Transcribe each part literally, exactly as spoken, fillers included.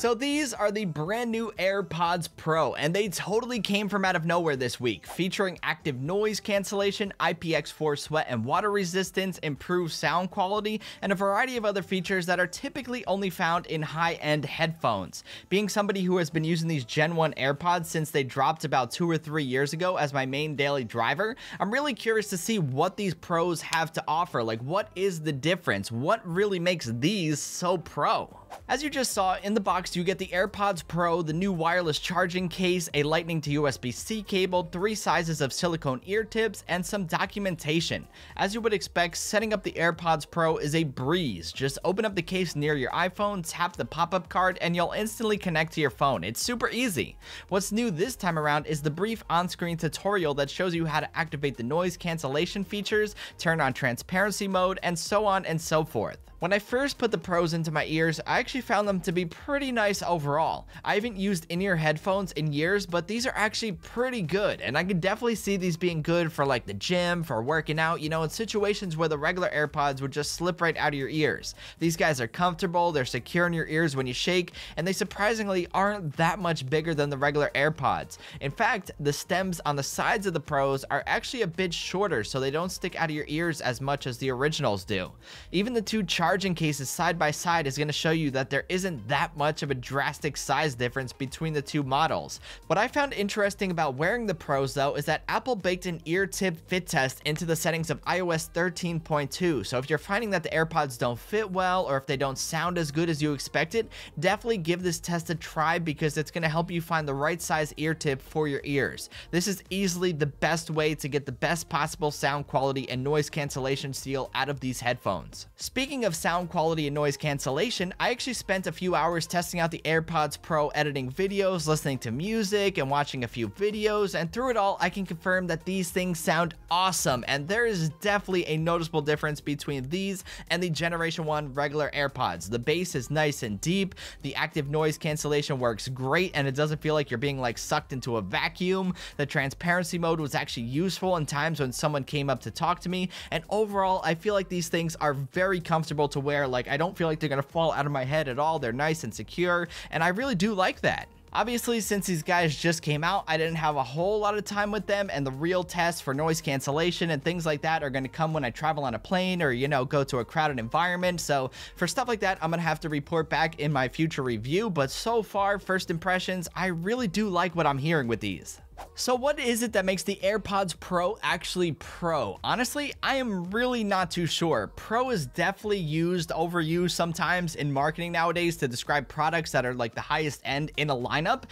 So these are the brand new AirPods Pro, and they totally came from out of nowhere this week, featuring active noise cancellation, I P X four sweat and water resistance, improved sound quality, and a variety of other features that are typically only found in high-end headphones. Being somebody who has been using these Gen one AirPods since they dropped about two or three years ago as my main daily driver, I'm really curious to see what these pros have to offer. Like, what is the difference? What really makes these so pro? As you just saw, in the box you get the AirPods Pro, the new wireless charging case, a lightning to U S B C cable, three sizes of silicone ear tips, and some documentation. As you would expect, setting up the AirPods Pro is a breeze. Just open up the case near your iPhone, tap the pop-up card, and you'll instantly connect to your phone. It's super easy. What's new this time around is the brief on-screen tutorial that shows you how to activate the noise cancellation features, turn on transparency mode, and so on and so forth. When I first put the pros into my ears, I actually found them to be pretty nice overall. I haven't used in-ear headphones in years, but these are actually pretty good, and I can definitely see these being good for like the gym, for working out, you know, in situations where the regular AirPods would just slip right out of your ears. These guys are comfortable, they're secure in your ears when you shake, and they surprisingly aren't that much bigger than the regular AirPods. In fact, the stems on the sides of the pros are actually a bit shorter, so they don't stick out of your ears as much as the originals do. Even the two chargers Charging cases side by side is going to show you that there isn't that much of a drastic size difference between the two models. What I found interesting about wearing the pros though is that Apple baked an ear tip fit test into the settings of i O S thirteen point two, so if you're finding that the AirPods don't fit well or if they don't sound as good as you expected, definitely give this test a try because it's going to help you find the right size ear tip for your ears. This is easily the best way to get the best possible sound quality and noise cancellation seal out of these headphones. Speaking of sound quality and noise cancellation, I actually spent a few hours testing out the AirPods Pro, editing videos, listening to music, and watching a few videos, and through it all I can confirm that these things sound awesome, and there is definitely a noticeable difference between these and the generation one regular AirPods. The bass is nice and deep, the active noise cancellation works great, and it doesn't feel like you're being like sucked into a vacuum. The transparency mode was actually useful in times when someone came up to talk to me, and overall I feel like these things are very comfortable to wear. Like, I don't feel like they're gonna fall out of my head at all. They're nice and secure, and I really do like that. Obviously, since these guys just came out, I didn't have a whole lot of time with them, and the real tests for noise cancellation and things like that are going to come when I travel on a plane or, you know, go to a crowded environment. So for stuff like that, I'm going to have to report back in my future review. But so far, first impressions, I really do like what I'm hearing with these. So what is it that makes the AirPods Pro actually pro? Honestly, I am really not too sure. Pro is definitely used, overused sometimes in marketing nowadays to describe products that are like the highest end in a lineup.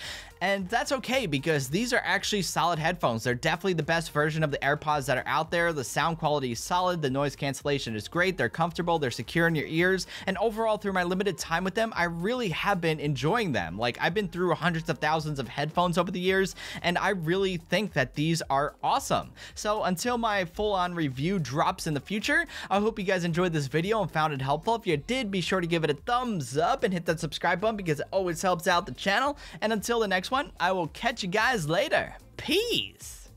And that's okay because these are actually solid headphones. They're definitely the best version of the AirPods that are out there. The sound quality is solid. The noise cancellation is great. They're comfortable. They're secure in your ears. And overall, through my limited time with them, I really have been enjoying them. Like, I've been through hundreds of thousands of headphones over the years, and I really think that these are awesome. So until my full-on review drops in the future, I hope you guys enjoyed this video and found it helpful. If you did, be sure to give it a thumbs up and hit that subscribe button because it always helps out the channel. And until the next one, I will catch you guys later. Peace.